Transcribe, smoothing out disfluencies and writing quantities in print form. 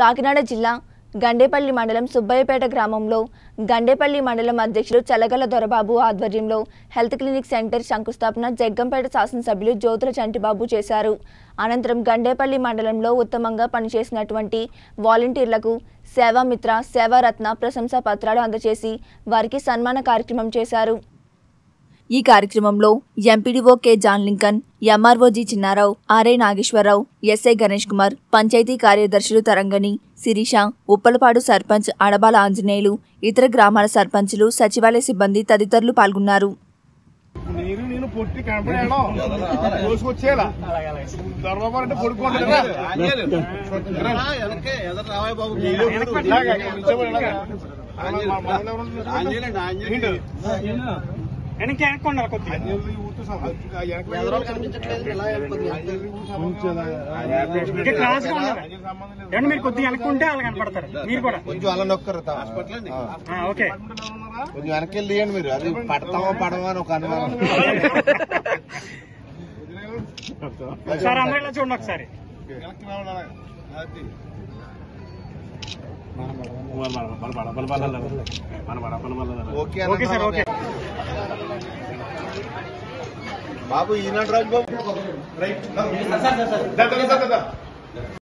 కాకినాడ జిల్లా గండేపల్లి మండలం సుబ్బయ్యపేట గ్రామంలో గండేపల్లి మండలం అధ్యక్షులు చలగల దొరబాబు ఆధ్వర్యంలో హెల్త్ క్లినిక్ సెంటర్ శంకుస్థాపన జగ్గంపేట శాసనసభ్యులు జ్యోతుల చంటి బాబు చేశారు. అనంతరం గండేపల్లి మండలంలో ఉత్తమంగా పనిచేసినటువంటి వాలంటీర్లకు సేవామిత్ర, సేవారత్న ప్రశంసా పత్రాలు అందజేసి వారికి సన్మాన కార్యక్రమం చేశారు. ఈ కార్యక్రమంలో MPDO K John Lincoln, MRO G Chinnarao, RI Nageswararao, SI Ganesh Kumar, panchayat కార్యదర్శులు తరంగని, శిరీష, ఉప్పలపాడు సర్పంచ్ అడబాల ఆంజనేయులు, ఇతర గ్రామాల సర్పంచులు, సచివాలయ సిబ్బంది తదితరులు పాల్గొన్నారు. చూడండి बाबू ये ना ड्राइव बाबू राइट सर सर सर